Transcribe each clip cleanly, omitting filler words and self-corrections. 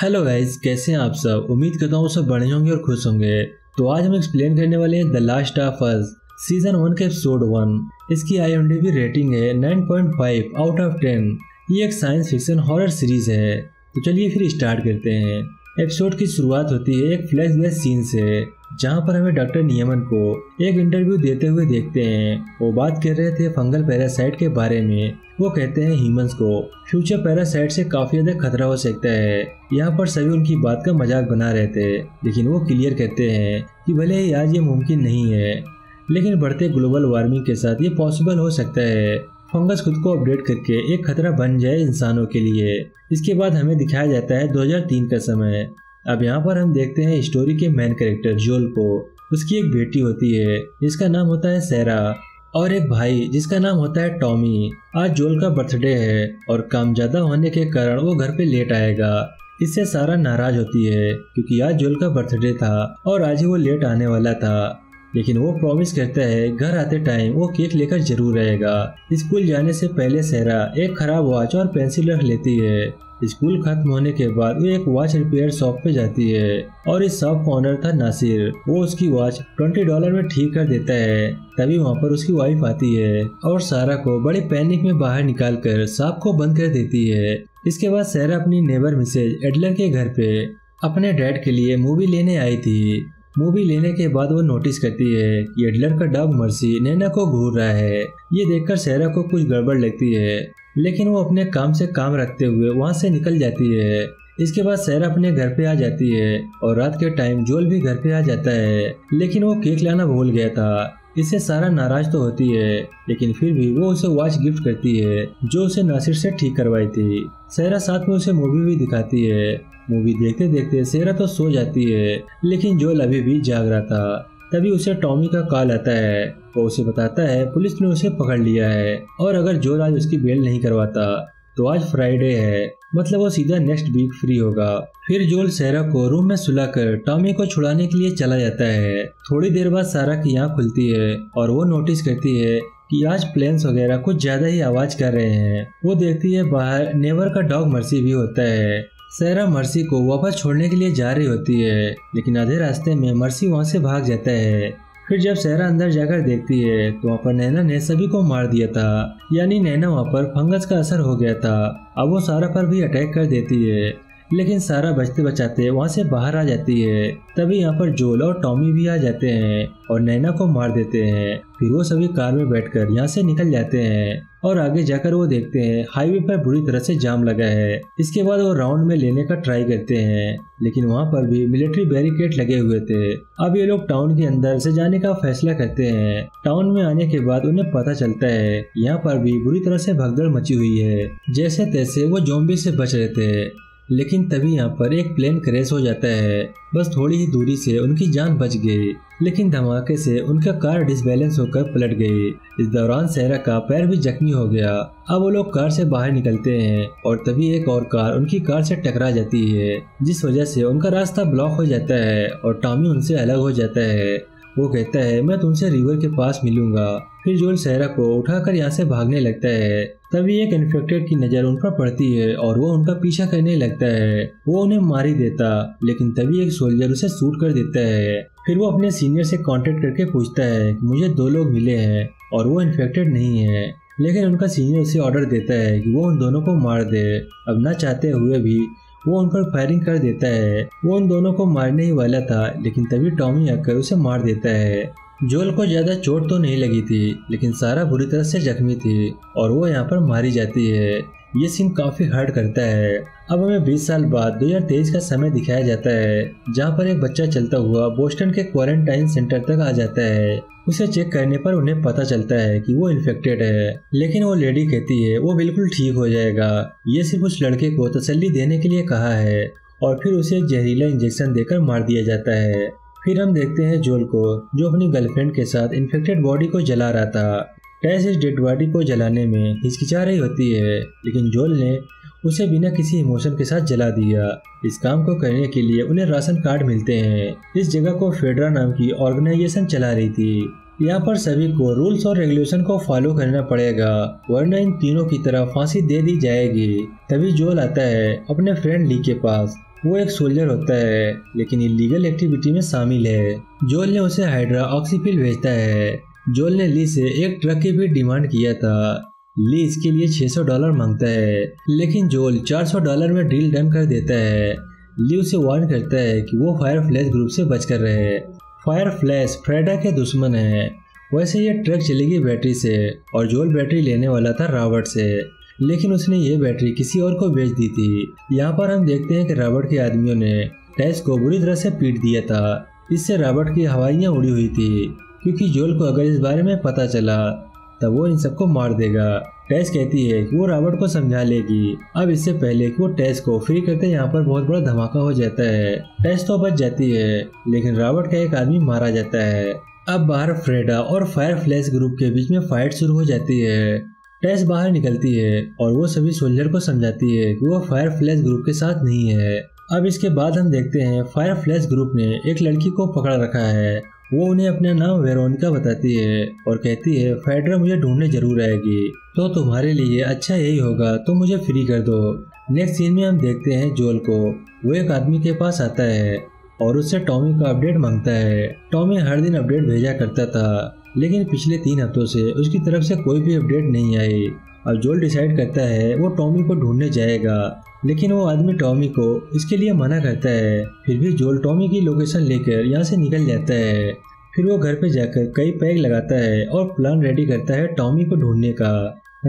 Hello guys, कैसे हैं आप सब। उम्मीद करता हूँ सब बढ़िया होंगे और खुश होंगे। तो आज हम एक्सप्लेन करने वाले हैं the last of us season 1 के एपिसोड 1। इसकी IMDB रेटिंग है 9.5 आउट ऑफ 10। ये एक साइंस फिक्शन हॉरर सीरीज है। तो चलिए फिर स्टार्ट करते हैं। एपिसोड की शुरुआत होती है एक फ्लैशबैक सीन से, जहाँ पर हमें डॉक्टर नियमन को एक इंटरव्यू देते हुए देखते हैं। वो बात कर रहे थे फंगल पैरासाइट के बारे में। वो कहते हैं ह्यूमंस को फ्यूचर पैरासाइट से काफी ज्यादा खतरा हो सकता है। यहाँ पर सभी उनकी बात का मजाक बना रहे थे, लेकिन वो क्लियर कहते हैं कि भले ही आज ये मुमकिन नहीं है, लेकिन बढ़ते ग्लोबल वार्मिंग के साथ ये पॉसिबल हो सकता है। फंगस खुद को अपडेट करके एक खतरा बन जाए इंसानों के लिए। इसके बाद हमें दिखाया जाता है 2003 का समय। अब यहाँ पर हम देखते हैं स्टोरी के मेन कैरेक्टर जोल को। उसकी एक बेटी होती है जिसका नाम होता है सैरा, और एक भाई जिसका नाम होता है टॉमी। आज जोल का बर्थडे है और काम ज्यादा होने के कारण वो घर पे लेट आएगा। इससे सारा नाराज होती है क्योंकि आज जोल का बर्थडे था और आज ही वो लेट आने वाला था। लेकिन वो प्रॉमिस करता है घर आते टाइम वो केक लेकर जरूर आएगा। स्कूल जाने से पहले सैरा एक खराब वॉच और पेंसिल रख लेती है। स्कूल खत्म होने के बाद वो एक वॉच रिपेयर शॉप पे जाती है, और इस शॉप का ओनर था नासिर। वो उसकी वॉच $20 में ठीक कर देता है। तभी वहाँ पर उसकी वाइफ आती है और सारा को बड़े पैनिक में बाहर निकाल कर शॉप को बंद कर देती है। इसके बाद सैरा अपनी नेबर मिसेज एडलर के घर पे अपने डैड के लिए मूवी लेने आई थी। मूवी लेने के बाद वो नोटिस करती है कि एडलर का डॉग मर्सी नैना को घूर रहा है। ये देखकर सैरा को कुछ गड़बड़ लगती है, लेकिन वो अपने काम से काम रखते हुए वहाँ से निकल जाती है। इसके बाद सैरा अपने घर पे आ जाती है और रात के टाइम जोल भी घर पे आ जाता है, लेकिन वो केक लाना भूल गया था। इससे सारा नाराज तो होती है, लेकिन फिर भी वो उसे वॉच गिफ्ट करती है जो उसे नासिर से ठीक करवाई थी। सैरा साथ में उसे मूवी भी दिखाती है। मूवी देखते देखते सैरा तो सो जाती है, लेकिन जोल अभी भी जाग रहा था। तभी उसे टॉमी का कॉल आता है। वो उसे बताता है पुलिस ने उसे पकड़ लिया है, और अगर जोल आज उसकी बेल नहीं करवाता तो आज फ्राइडे है, मतलब वो सीधा नेक्स्ट वीक फ्री होगा। फिर जोल सैरा को रूम में सुलाकर टॉमी को छुड़ाने के लिए चला जाता है। थोड़ी देर बाद सारा की आँख खुलती है और वो नोटिस करती है कि आज प्लेन्स वगैरह कुछ ज्यादा ही आवाज कर रहे हैं। वो देखती है बाहर नेवर का डॉग मर्सी भी होता है। सैरा मर्सी को वापस छोड़ने के लिए जा रही होती है, लेकिन आधे रास्ते में मर्सी वहाँ से भाग जाता है। फिर जब सैरा अंदर जाकर देखती है तो वहाँ पर नैना ने सभी को मार दिया था, यानी नैना वहाँ पर फंगस का असर हो गया था। अब वो सारा पर भी अटैक कर देती है, लेकिन सारा बचते बचाते वहाँ से बाहर आ जाती है। तभी यहाँ पर जोल और टॉमी भी आ जाते हैं और नैना को मार देते हैं। फिर वो सभी कार में बैठकर यहाँ से निकल जाते हैं, और आगे जाकर वो देखते हैं हाईवे पर बुरी तरह से जाम लगा है। इसके बाद वो राउंड में लेने का ट्राई करते हैं, लेकिन वहाँ पर भी मिलिट्री बैरिकेड लगे हुए थे। अब ये लोग टाउन के अंदर से जाने का फैसला करते हैं। टाउन में आने के बाद उन्हें पता चलता है यहाँ पर भी बुरी तरह से भगदड़ मची हुई है। जैसे तैसे वो ज़ॉम्बी से बच रहे थे, लेकिन तभी यहाँ पर एक प्लेन क्रैश हो जाता है। बस थोड़ी ही दूरी से उनकी जान बच गई, लेकिन धमाके से उनका कार डिसबैलेंस होकर पलट गई। इस दौरान सैरा का पैर भी जख्मी हो गया। अब वो लोग कार से बाहर निकलते हैं और तभी एक और कार उनकी कार से टकरा जाती है, जिस वजह से उनका रास्ता ब्लॉक हो जाता है और टॉमी उनसे अलग हो जाता है। वो कहता है मैं तुमसे रिवर के पास मिलूंगा। फिर जोल सैरा को उठाकर यहाँ से भागने लगता है। तभी एक इन्फेक्टेड की नज़र उन पर पड़ती है और वो उनका पीछा करने लगता है। वो उन्हें मार ही देता, लेकिन तभी एक सोल्जर उसे शूट कर देता है। फिर वो अपने सीनियर से कांटेक्ट करके पूछता है मुझे 2 लोग मिले हैं और वो इन्फेक्टेड नहीं है, लेकिन उनका सीनियर उसे ऑर्डर देता है कि वो उन दोनों को मार दे। अब ना चाहते हुए भी वो उन पर फायरिंग कर देता है। वो उन दोनों को मारने ही वाला था, लेकिन तभी टॉमी आकर उसे मार देता है। जोल को ज़्यादा चोट तो नहीं लगी थी, लेकिन सारा बुरी तरह से जख्मी थी और वो यहाँ पर मारी जाती है। ये सीन काफ़ी हर्ट करता है। अब हमें 20 साल बाद 2023 का समय दिखाया जाता है, जहाँ पर एक बच्चा चलता हुआ बोस्टन के क्वारंटाइन सेंटर तक आ जाता है। उसे चेक करने पर उन्हें पता चलता है कि वो इन्फेक्टेड है, लेकिन वो लेडी कहती है वो बिल्कुल ठीक हो जाएगा, ये सिर्फ उस लड़के को तसल्ली देने के लिए कहा है। और फिर उसे जहरीला इंजेक्शन देकर मार दिया जाता है। फिर हम देखते हैं जोल को जो अपनी गर्लफ्रेंड के साथ इन्फेक्टेड बॉडी को जला रहा था। टेस इस डेड बॉडी को जलाने में हिचकिचा रही होती है, लेकिन जोल ने उसे बिना किसी इमोशन के साथ जला दिया। इस काम को करने के लिए उन्हें राशन कार्ड मिलते हैं। इस जगह को फेडरा नाम की ऑर्गेनाइजेशन चला रही थी। यहाँ पर सभी को रूल्स और रेगुलेशन को फॉलो करना पड़ेगा, वरना इन तीनों की तरह फांसी दे दी जाएगी। तभी जोल आता है अपने फ्रेंड ली के पास। वो एक सोल्जर होता है लेकिन इलीगल एक्टिविटी में शामिल है। जोएल ने उसे हाइड्रा ऑक्सीफिल भेजता है। जोएल ने ली से एक ट्रक की भी डिमांड किया था। ली इसके लिए $600 मांगता है लेकिन जोएल $400 में डील डन कर देता है। ली उसे वार्न करता है कि वो फायरफ्लैश ग्रुप से बचकर रहे। फायरफ्लैश फ्रेडा के दुश्मन है। वैसे ये ट्रक चलेगी बैटरी से और जोएल बैटरी लेने वाला था रॉबर्ट से, लेकिन उसने ये बैटरी किसी और को बेच दी थी। यहाँ पर हम देखते हैं कि रॉबर्ट के आदमियों ने टेस को बुरी तरह से पीट दिया था। इससे रॉबर्ट की हवाइयाँ उड़ी हुई थी क्योंकि जोएल को अगर इस बारे में पता चला तब वो इन सबको मार देगा। टेस कहती है कि वो रॉबर्ट को समझा लेगी। अब इससे पहले कि वो टेस को फ्री करते यहाँ पर बहुत बड़ा धमाका हो जाता है। टेस तो बच जाती है लेकिन रॉबर्ट का एक आदमी मारा जाता है। अब बाहर फ्रेडा और फायरफ्लैश ग्रुप के बीच में फाइट शुरू हो जाती है। टेस बाहर निकलती है और वो सभी सोल्जर को समझाती है कि वो फायरफ्लैश ग्रुप के साथ नहीं है। अब इसके बाद हम देखते हैं फायरफ्लैश ग्रुप ने एक लड़की को पकड़ रखा है। वो उन्हें अपना नाम वेरोनिका बताती है और कहती है फेडरा मुझे ढूंढने जरूर आएगी तो तुम्हारे लिए अच्छा यही होगा, तो मुझे फ्री कर दो। नेक्स्ट सीन में हम देखते हैं जोएल को। वो एक आदमी के पास आता है और उससे टॉमी का अपडेट मांगता है। टॉमी हर दिन अपडेट भेजा करता था लेकिन पिछले 3 हफ्तों से उसकी तरफ से कोई भी अपडेट नहीं आई। अब जोएल डिसाइड करता है वो टॉमी को ढूंढने जाएगा लेकिन वो आदमी टॉमी को इसके लिए मना करता है। फिर भी जोएल टॉमी की लोकेशन लेकर यहाँ से निकल जाता है। फिर वो घर पे जाकर कई पैग लगाता है और प्लान रेडी करता है टॉमी को ढूंढने का।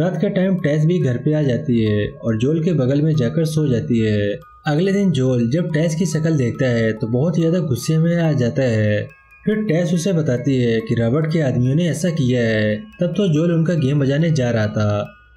रात के टाइम टेस भी घर पे आ जाती है और जोएल के बगल में जाकर सो जाती है। अगले दिन जोएल जब टेस की शक्ल देखता है तो बहुत ज़्यादा गुस्से में आ जाता है। फिर टेस उसे बताती है कि रॉबर्ट के आदमियों ने ऐसा किया है। तब तो जोएल उनका गेम बजाने जा रहा था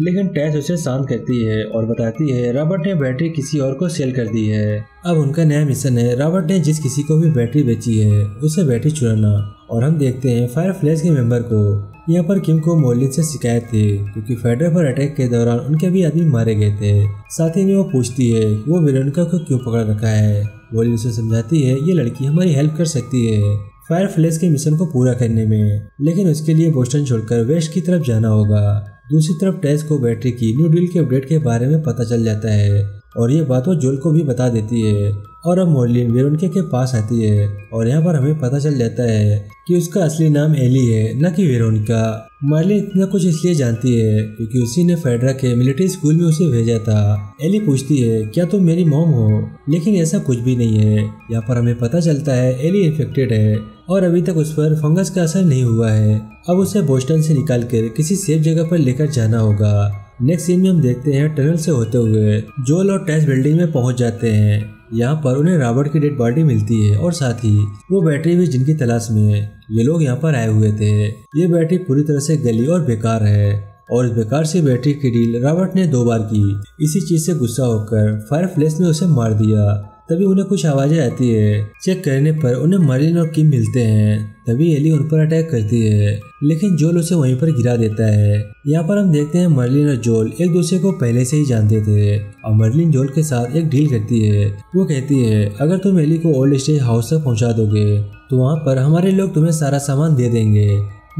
लेकिन टेस उसे शांत करती है और बताती है रॉबर्ट ने बैटरी किसी और को सेल कर दी है। अब उनका नया मिशन है रॉबर्ट ने जिस किसी को भी बैटरी बेची है उसे बैटरी चुराना। और हम देखते हैं फायरफ्लैश के मेंबर को। यहाँ पर किम को मोलिन से शिकायत थी क्योंकि फेडरा पर अटैक के दौरान उनके भी आदमी मारे गए थे। साथ ही में वो पूछती है वो वेरोनिका को क्यों पकड़ रखा है। मोलिन उसे समझाती है ये लड़की हमारी हेल्प कर सकती है फायरफ्लैश के मिशन को पूरा करने में, लेकिन उसके लिए बोस्टन छोड़कर वेस्ट की तरफ जाना होगा। दूसरी तरफ टेस को बैटरी की न्यू डील के अपडेट के बारे में पता चल जाता है और ये बात वो जोएल को भी बता देती है। और अब मोलिन वेरोनिका के पास आती है और यहाँ पर हमें पता चल जाता है कि उसका असली नाम एली है, न कि वेरोनिका। मार्लिन इतना कुछ इसलिए जानती है क्योंकि उसी ने फेडरा के मिलिट्री स्कूल में उसे भेजा था। एली पूछती है क्या तुम मेरी मॉम हो, लेकिन ऐसा कुछ भी नहीं है। यहाँ पर हमें पता चलता है एली इन्फेक्टेड है और अभी तक उस पर फंगस का असर नहीं हुआ है। अब उसे बोस्टन से निकालकर किसी सेफ जगह पर लेकर जाना होगा। नेक्स्ट सीन में हम देखते हैं टनल से होते हुए जोएल और टेस बिल्डिंग में पहुंच जाते हैं। यहाँ पर उन्हें रॉबर्ट की डेड बॉडी मिलती है और साथ ही वो बैटरी भी जिनकी तलाश में ये लोग यहाँ पर आए हुए थे। ये बैटरी पूरी तरह से गली और बेकार है और इस बेकार से बैटरी की डील रॉबर्ट ने 2 बार की। इसी चीज से गुस्सा होकर फायरफ्लैश ने उसे मार दिया। तभी उन्हें कुछ आवाजें आती है। चेक करने पर उन्हें मरीन और किम मिलते हैं। तभी एली उन पर अटैक करती है लेकिन जोएल उसे वहीं पर गिरा देता है। यहाँ पर हम देखते हैं मर्लिन और जोएल एक दूसरे को पहले से ही जानते थे और मर्लिन जोएल के साथ एक डील करती है। वो कहती है अगर तुम एली को ओल्ड स्टेज हाउस तक पहुँचा दोगे तो वहाँ पर हमारे लोग तुम्हें सारा सामान दे देंगे,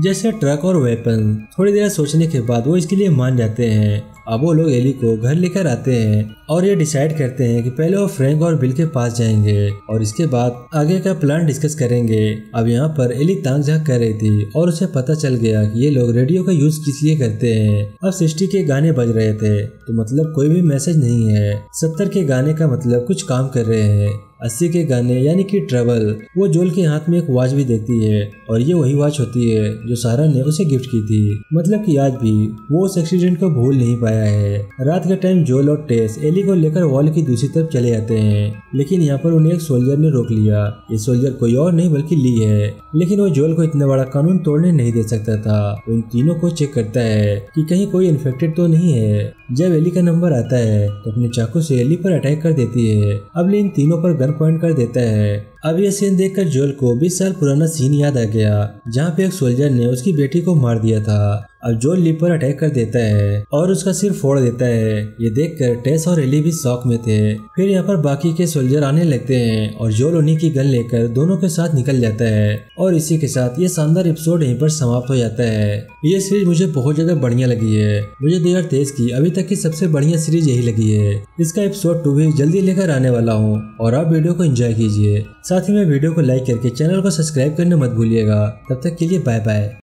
जैसे ट्रक और वेपन। थोड़ी देर सोचने के बाद वो इसके लिए मान जाते हैं। अब वो लोग एली को घर लेकर आते हैं और ये डिसाइड करते हैं कि पहले वो फ्रैंक और बिल के पास जाएंगे और इसके बाद आगे का प्लान डिस्कस करेंगे। अब यहाँ पर एली तांग झांक कर रही थी और उसे पता चल गया कि ये लोग रेडियो का यूज किस लिए करते हैं। अब 60 के गाने बज रहे थे तो मतलब कोई भी मैसेज नहीं है। 70 के गाने का मतलब कुछ काम कर रहे हैं। 80 के गाने यानी कि ट्रेवल। वो जोएल के हाथ में एक वॉच भी देखती है और ये वही वॉच होती है जो सारा ने उसे गिफ्ट की थी। मतलब कि आज भी वो उस एक्सीडेंट को भूल नहीं पाया है। रात के टाइम जोएल और टेस एली को लेकर वॉल की दूसरी तरफ चले जाते हैं लेकिन यहाँ पर उन्हें एक सोल्जर ने रोक लिया। ये सोल्जर कोई और नहीं बल्कि ली है, लेकिन वो जोएल को इतना बड़ा कानून तोड़ने नहीं दे सकता था। उन तीनों को चेक करता है कि कहीं कोई इन्फेक्टेड तो नहीं है। जब एली का नंबर आता है तो अपने चाकू से एली पर अटैक कर देती है। अब ली इन तीनों पर गन पॉइंट कर देता है। अब ये सीन देखकर जोएल को 20 साल पुराना सीन याद आ गया जहाँ पे एक सोल्जर ने उसकी बेटी को मार दिया था। अब जोएल ली पर अटैक कर देता है और उसका सिर फोड़ देता है। ये देखकर टेस और एली भी शॉक में थे। फिर यहाँ पर बाकी के सोल्जर आने लगते हैं और जोएल उन्हीं की गन लेकर दोनों के साथ निकल जाता है। और इसी के साथ ये शानदार एपिसोड यहीं पर समाप्त हो जाता है। ये सीरीज मुझे बहुत ज्यादा बढ़िया लगी है। मुझे 2023 की अभी तक की सबसे बढ़िया सीरीज यही लगी है। इसका एपिसोड 2 भी जल्दी लेकर आने वाला हूँ और आप वीडियो को एंजॉय कीजिए। साथ ही में वीडियो को लाइक करके चैनल को सब्सक्राइब करना मत भूलिएगा। तब तक के लिए बाय बाय।